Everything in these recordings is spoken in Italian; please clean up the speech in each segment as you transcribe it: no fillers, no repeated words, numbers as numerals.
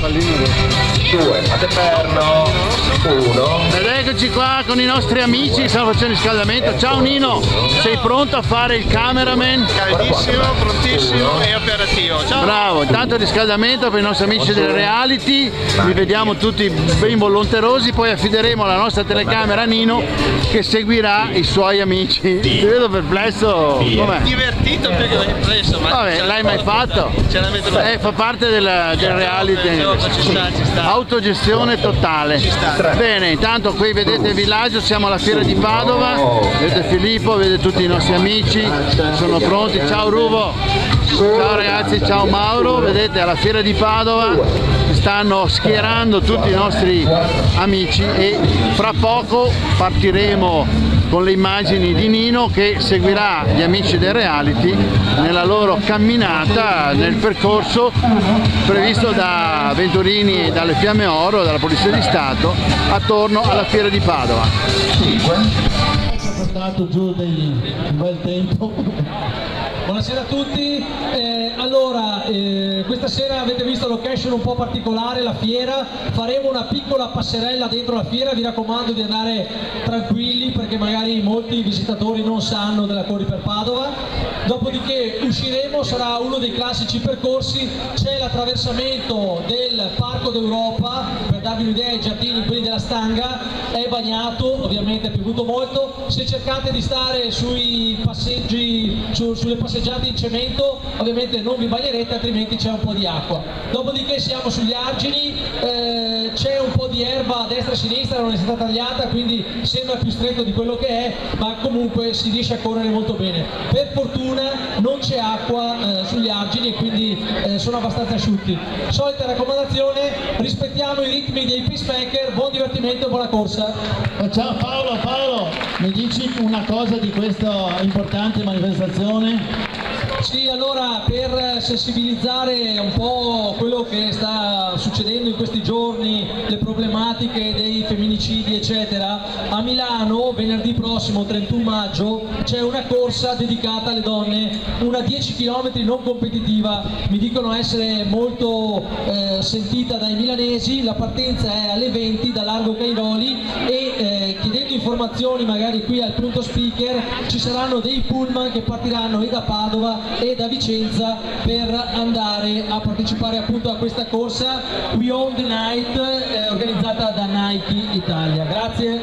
pallino rosso. 2, a perno. 1. Ed eccoci qua con i nostri amici che stanno facendo riscaldamento. Ciao Nino, sei pronto a fare il cameraman? Caldissimo, prontissimo e operativo. Ciao. Bravo, intanto riscaldamento per i nostri amici del reality. Li vediamo tutti ben volenterosi, poi affideremo la nostra telecamera a Nino che seguirà i suoi amici. Ti vedo perplesso. Com'è? Divertito più che perplesso. Vabbè, l'hai mai fatto? Fa parte del reality. Autogestione totale. Bene, intanto qui vedete il villaggio, siamo alla Fiera di Padova, vedete Filippo, vedete tutti i nostri amici, sono pronti, ciao Ruvo, ciao ragazzi, ciao Mauro, vedete alla Fiera di Padova stanno schierando tutti i nostri amici e fra poco partiremo con le immagini di Nino che seguirà gli amici del reality nella loro camminata nel percorso previsto da Venturini e dalle Fiamme Oro, dalla Polizia di Stato, attorno alla Fiera di Padova. Ho portato giù un bel tempo. Buonasera a tutti, questa sera avete visto location un po' particolare, la fiera, faremo una piccola passerella dentro la fiera, vi raccomando di andare tranquilli perché magari molti visitatori non sanno della Corri per Padova, dopodiché usciremo, sarà uno dei classici percorsi, c'è l'attraversamento del Parco d'Europa, per darvi un'idea i giardini quelli della Stanga, è bagnato, ovviamente è piovuto molto, se cercate di stare sui passeggi, sulle passeggiate in cemento ovviamente non vi bagnerete altrimenti c'è un po' di acqua, dopodiché siamo sugli argini, c'è un po' di erba a destra e a sinistra, non è stata tagliata quindi sembra più stretto di quello che è ma comunque si riesce a correre molto bene, per fortuna non c'è acqua sugli argini e quindi sono abbastanza asciutti, solita raccomandazione, rispettiamo i ritmi dei pacemaker, buon divertimento e buona corsa. Ciao Paolo, Paolo mi dici una cosa di questa importante manifestazione? Sì, allora per sensibilizzare un po' quello che sta succedendo in questi giorni, le problematiche dei femminicidi eccetera, a Milano venerdì prossimo 31 maggio c'è una corsa dedicata alle donne, una 10 km non competitiva, mi dicono essere molto sentita dai milanesi, la partenza è alle 20 da Largo Cairoli e chiedendo informazioni magari qui al punto speaker ci saranno dei pullman che partiranno e da Padova e da Vicenza per andare a partecipare appunto a questa corsa Beyond the Night organizzata da Nike Italia. Grazie.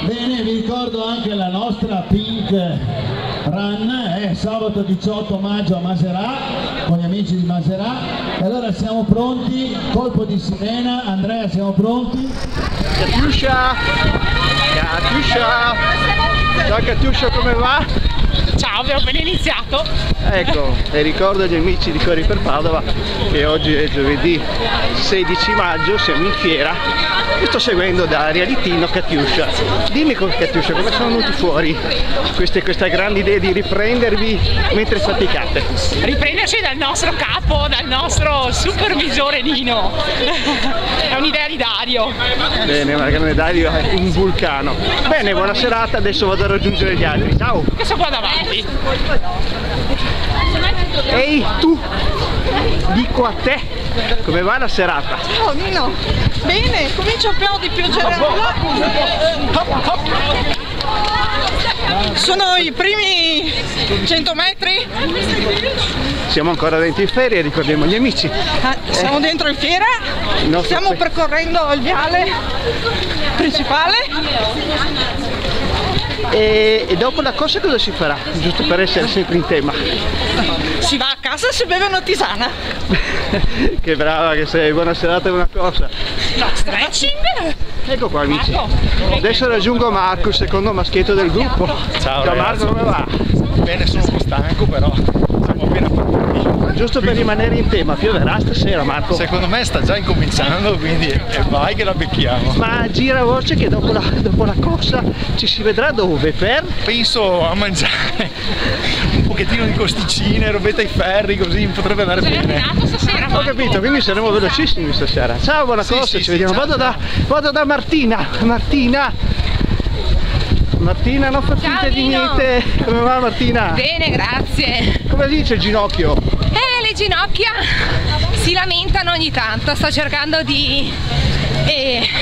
Bene, vi ricordo anche la nostra Pink Run è sabato 18 maggio a Maserà con gli amici di Maserà e allora siamo pronti, colpo di sirena, Andrea siamo pronti. Catiuscia! Catiuscia! Ciao Catiuscia, come va? Ciao, abbiamo ben iniziato! Ecco, e ricordo agli amici di Corri per Padova che oggi è giovedì 16 maggio, siamo in fiera e sto seguendo da realitino Catiuscia. Dimmi Catiuscia, come sono venuti fuori questa grande idea di riprendervi mentre faticate? Riprendersi dal nostro capo, dal nostro supervisore Nino. È un'idea di Dario. Bene, ma il grande Dario è un vulcano. Bene, buona serata, adesso vado a raggiungere gli altri. Ciao! Che sono qua davanti? Ehi tu, dico a te, come va la serata? Ciao Nino, bene, comincia di pioggerella. Sono i primi 100 metri. Siamo ancora dentro in ferie, ricordiamo gli amici. Siamo dentro in fiera, stiamo percorrendo il viale principale. E dopo la corsa cosa si farà? Giusto per essere sempre in tema. Si va a casa e si beve una tisana. Che brava che sei, buona serata e buona corsa. No, stretching? Ecco qua amici. Adesso raggiungo Marco, il secondo maschietto del gruppo. Ciao Marco, come va? Bene, sono un po' stanco però. Siamo appena partiti. Giusto per rimanere in tema, pioverà stasera Marco? Secondo me sta già incominciando, quindi vai che la becchiamo. Ma gira voce che dopo la corsa ci si vedrà dove? Per? Penso a mangiare un pochettino di costicine, robetta ai ferri, così potrebbe andare bene. Ho capito, quindi saremo velocissimi stasera. Ciao, buona corsa, ci vediamo. Vado da Martina. Martina, non fa finta di niente. Come va Martina? Bene, grazie. Come dice il ginocchio? Le ginocchia si lamentano ogni tanto. Sto cercando di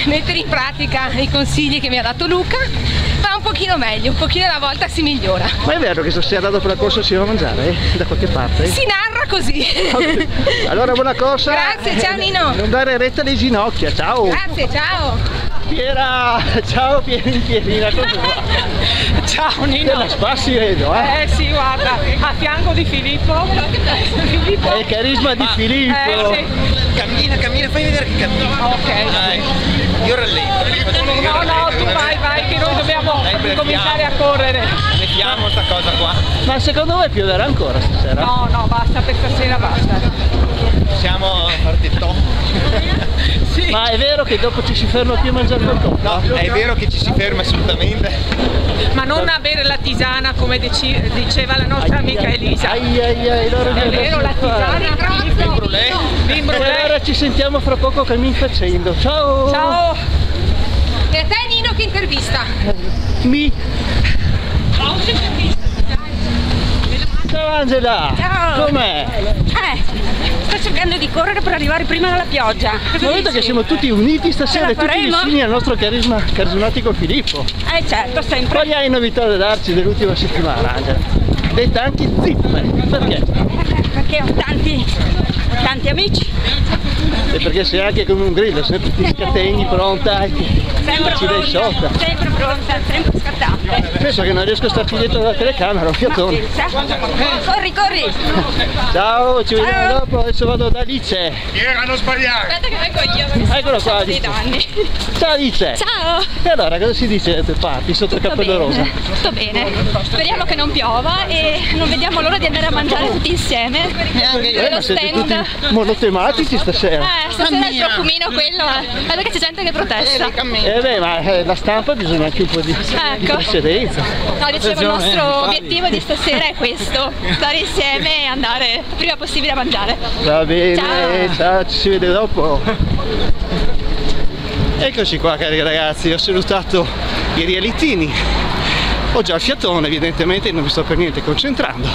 mettere in pratica i consigli che mi ha dato Luca, va un pochino meglio, un pochino alla volta si migliora. Ma è vero che stasera andando per la corsa si va a mangiare? Da qualche parte? Si narra così. Okay. Allora buona corsa. Grazie, ciao Nino. Non dare retta alle ginocchia, ciao. Grazie, ciao. Fiera, ciao Pierina, come va? Ciao Nino. Te la spassi vedo, eh? Sì, guarda, a fianco di Filippo. Filippo. È il carisma di Filippo. Sì. Cammina, cammina, fai vedere che cammina. Ok. Dai. Io rallento. No, no, tu vai, vai, che noi dobbiamo cominciare a correre. Mettiamo sta cosa qua. Ma secondo me pioverà ancora stasera? No, no, basta, per stasera basta. Siamo partiti. Sì. Ma è vero che dopo ci si ferma più a mangiare qualcosa? No, è vero che ci si ferma assolutamente. Ma non a bere la tisana come diceva la nostra amica Elisa. Allora è vero, la tisana, e allora ci sentiamo fra poco, cammin facendo. Ciao! Ciao! E a te Nino che intervista? Ciao Angela! Ciao! Com'è? Sto cercando di correre per arrivare prima dalla pioggia. Guarda che siamo tutti uniti stasera, tutti vicini al nostro carisma carismatico Filippo. Certo, sempre. Quali hai novità da darci dell'ultima settimana, Angela? Detta anche zippe, perché? Perché ho tanti amici. E perché sei anche come un grillo, sempre ti scategni pronta e ci dai sotto. Sempre pronta, sempre scattata. Penso che non riesco a starti dietro la telecamera, un fiatone. Corri, corri! Ciao, ci vediamo dopo, adesso vado da Alice. Era non sbagliare! Aspetta che vengo io, eccolo qua Alice. Ciao Alice! Ciao! E allora cosa si dice per parti sotto il cappello rosa? Sto bene, speriamo che non piova e non vediamo l'ora di andare a mangiare tutti insieme. Ma siete tutti monotematici stasera. Stasera il profumino quello, guarda che c'è gente che protesta. Beh, ma la stampa bisogna anche un po' di precedenza. No, dicevo, il nostro obiettivo di stasera è questo, stare insieme e andare prima possibile a mangiare. Va bene, ciao, ciao, ci si vede dopo. Eccoci qua cari ragazzi, ho salutato i rialettini. Ho già il fiatone, evidentemente non mi sto per niente concentrando.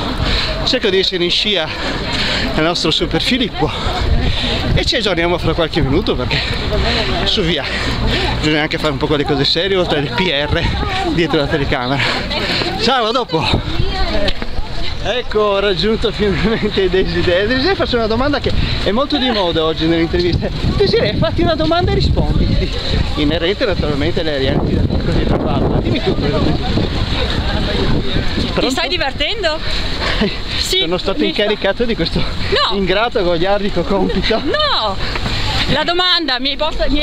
Cerco di essere in scia al nostro super Filippo e ci aggiorniamo fra qualche minuto, perché su via bisogna anche fare un po' quelle cose serie oltre al PR dietro la telecamera. Ciao, a dopo. Ecco, ho raggiunto finalmente Desiree. Desiree, faccio una domanda che è molto di moda oggi nelle interviste. Desiree, fatti una domanda e rispondi. Inerente naturalmente le rienti da così da farla. Dimmi tu quello che... Ti stai divertendo? Sì, sono stato incaricato di questo ingrato goliardico compito. No! La domanda, mi hai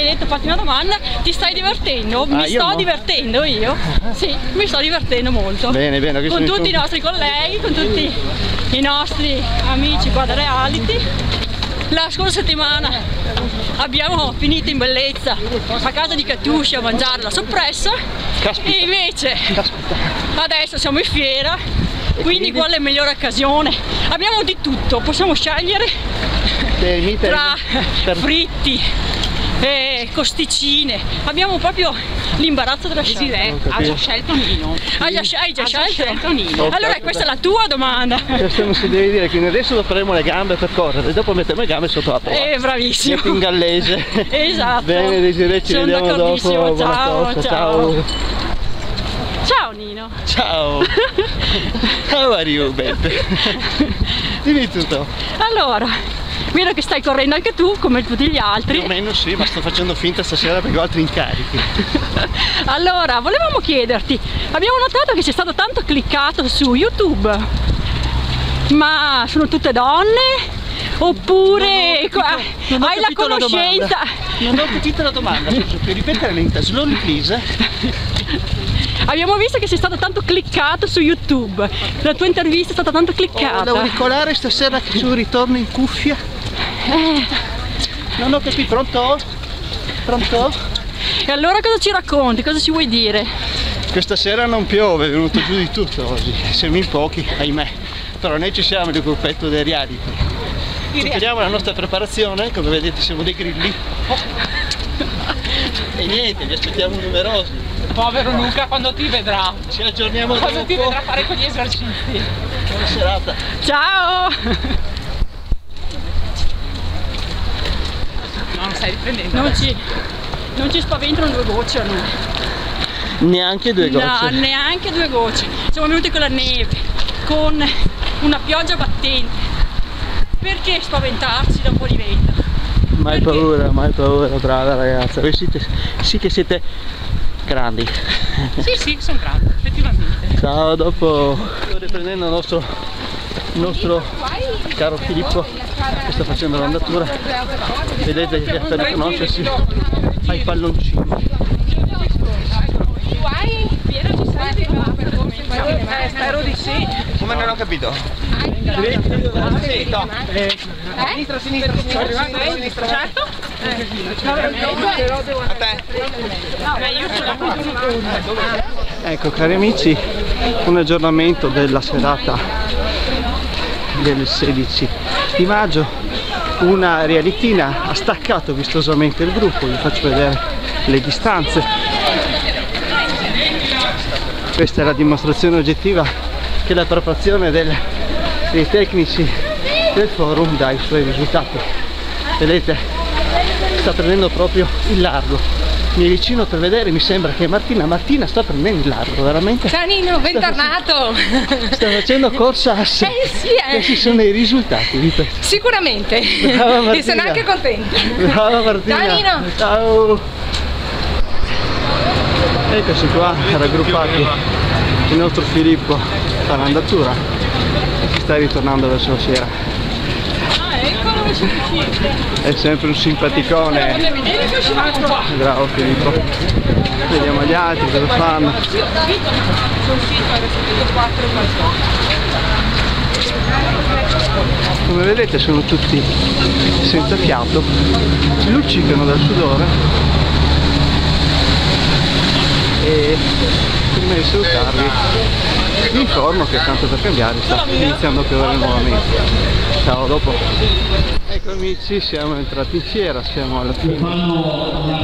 detto fatti una domanda, ti stai divertendo? Mi sto divertendo io? Sì, mi sto divertendo molto. Bene, bene. Con tutti i nostri colleghi, con tutti i nostri amici qua da reality. La scorsa settimana abbiamo finito in bellezza a casa di Catucci a mangiare la soppressa. Caspita. E invece adesso siamo in fiera, quindi qual è la migliore occasione? Abbiamo di tutto, possiamo scegliere tra fritti e costicine. Abbiamo proprio l'imbarazzo della scelta. Ha già scelto Nino. Hai già scelto Nino. Allora questa è la tua domanda. Questo non si deve dire, quindi adesso dovremo le gambe per correre, dopo metteremo le gambe sotto la porta. Bravissimo. Siete in gallese. Esatto. Bene Desiree, ci vediamo dopo. Ciao, ciao. Ciao Nino. Ciao. How are you, babe? Dimmi tutto. Allora, vedo che stai correndo anche tu, come tutti gli altri. Più o meno sì, ma sto facendo finta stasera perché ho altri incarichi. Allora, volevamo chiederti, abbiamo notato che c'è stato tanto cliccato su YouTube, ma sono tutte donne? Oppure hai la conoscenza? Non ho capito la domanda, puoi ripetere lenta, slowly please. Abbiamo visto che sei stato tanto cliccato su YouTube, la tua intervista è stata tanto cliccata. Ho l'auricolare stasera che su ritorno in cuffia. Non ho capito, pronto? Pronto? E allora cosa ci racconti? Cosa ci vuoi dire? Questa sera non piove, è venuto giù di tutto oggi, siamo in pochi, ahimè. Però noi ci siamo nel gruppetto dei reality. Continuiamo la nostra preparazione, come vedete siamo dei grilli. E niente, vi aspettiamo numerosi. Povero Luca, quando ti vedrà. Ci aggiorniamo dopo. Quando ti vedrà fare quegli esercizi. Buona serata. Ciao. stai riprendendo. Non ci spaventano due gocce a noi. Neanche due gocce? No, neanche due gocce. Siamo venuti con la neve, con una pioggia battente. Perché spaventarci da un po' di vento? Mai perché? Paura, mai paura, brava ragazza. Voi siete, sì che siete grandi. Sì, sì, sono grandi, effettivamente. Ciao, dopo sto riprendendo il nostro caro Filippo che sta facendo l'andatura. Vedete che sta riconoscersi ai palloncini. Spero di sì. Come non ho capito? Sinistra, sinistra, sinistra. Certo? A te. Ecco cari amici, un aggiornamento della serata del 16 di maggio. Una rialitina ha staccato vistosamente il gruppo, vi faccio vedere le distanze. Questa è la dimostrazione oggettiva che la preparazione dei tecnici del forum dà i suoi risultati. Vedete, sta prendendo proprio il largo. Mi avvicino per vedere, mi sembra che Martina sta prendendo il largo, veramente. Ciao Nino, bentornato! Sta facendo corsa a sé. Sì, Questi sono i risultati, ripeto. Sicuramente. Brava Martina. E sono anche contenta. Brava Martina. Ciao Nino. Ciao. Eccoci qua, raggruppati, il nostro Filippo fa l'andatura e si sta ritornando verso la fiera. Ah, eccolo che ci è sempre un simpaticone. Bravo Filippo. Vediamo gli altri cosa fanno. Come vedete sono tutti senza fiato, luccicano dal sudore. E prima di salutarvi vi informo che tanto per cambiare sta iniziando a piovere nuovamente. Ciao, dopo. Ecco amici, siamo entrati in fiera, siamo alla fine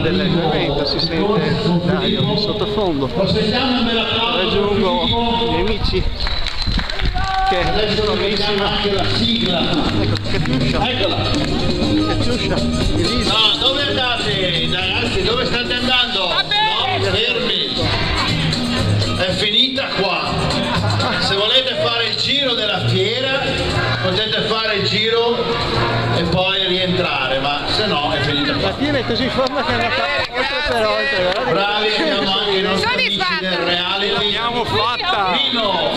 dell'evento, si sente l'aria sottofondo. Raggiungo gli amici che sono bellissima. Ecco, Cacciuscia, no, dove andate ragazzi? Dove state andando? No, fermi. È finita qua. Se volete fare il giro della fiera potete fare il giro e poi rientrare, ma se no è finita qua. La fiera è così forma che è oltre. Bravi, abbiamo anche i nostri amici del reality. L'abbiamo fatta. Nino,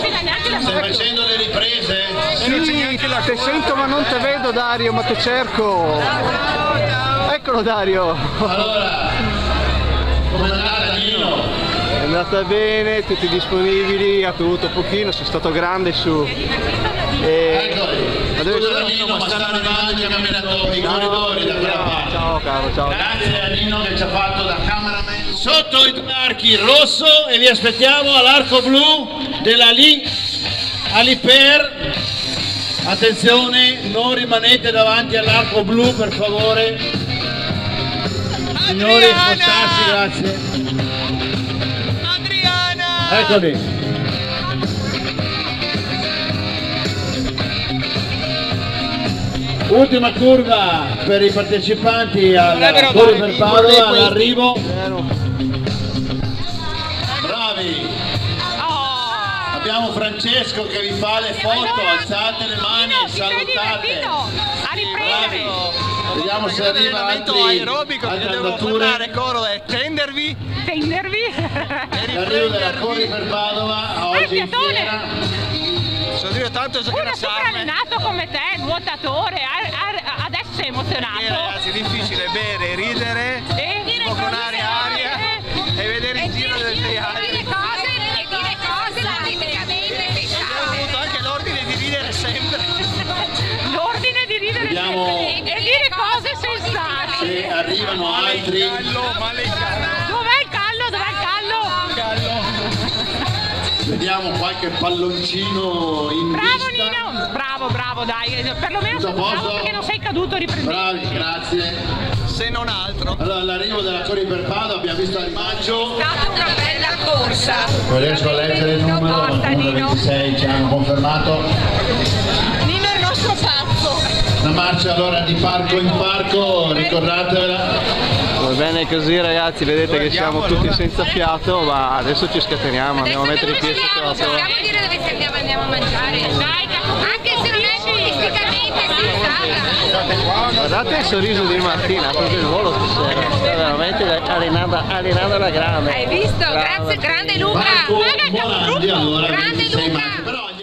stai facendo le riprese? Sì, te sento ma non te vedo Dario, ma te cerco. Eccolo Dario. Allora, come andata Nino? È andata bene, tutti disponibili, ha piovuto pochino, sono stato grande su. Scusa Nino, ma stanno arrivando i camminatori, i corridori da quella parte. Ciao caro, ciao. Grazie a Nino che ci ha fatto da cameraman sotto i due archi rosso e vi aspettiamo all'arco blu della Aliper. Attenzione, non rimanete davanti all'arco blu per favore. Signori, spostarsi, grazie. Eccoli. Ultima curva per i partecipanti al Corri per Padova, all'arrivo. Bravi. Abbiamo Francesco che vi fa le foto, alzate le mani, salutate. Bravi. Vediamo se arriva altri andature. Coro è tendervi. L'arrivo della Corri per Padova oggi in fiera. Sono diventato soprannato come te, nuotatore, adesso sei emozionato. Ragazzi, è difficile bere, ridere, sbocconare aria e vedere il giro delle teatri. E dire cose praticamente pesate. Abbiamo avuto anche l'ordine di ridere sempre. L'ordine di ridere sempre e dire cose sensate. Se arrivano altri. Vediamo qualche palloncino in vista. Bravo Nino, bravo dai, perlomeno sono bravo perché non sei caduto a riprendere. Bravi, grazie. Se non altro. Allora all'arrivo della Corri per Padova abbiamo visto il maggio. È stata una bella corsa. Non riesco a leggere il numero, ma 26 ci hanno confermato. Nino è il nostro pazzo. la marcia allora di parco in parco, ricordatevela. Va bene così ragazzi, vedete che siamo tutti senza fiato, ma adesso ci scateniamo, andiamo a mettere i piedi sulla tavola. Possiamo dire dove andiamo, andiamo a mangiare, anche se non è politicamente sensato. Guardate il sorriso di Martina, proprio il volo stasera, sta veramente allenando alla grande. Hai visto? Grazie, grande Luca! Grande Luca!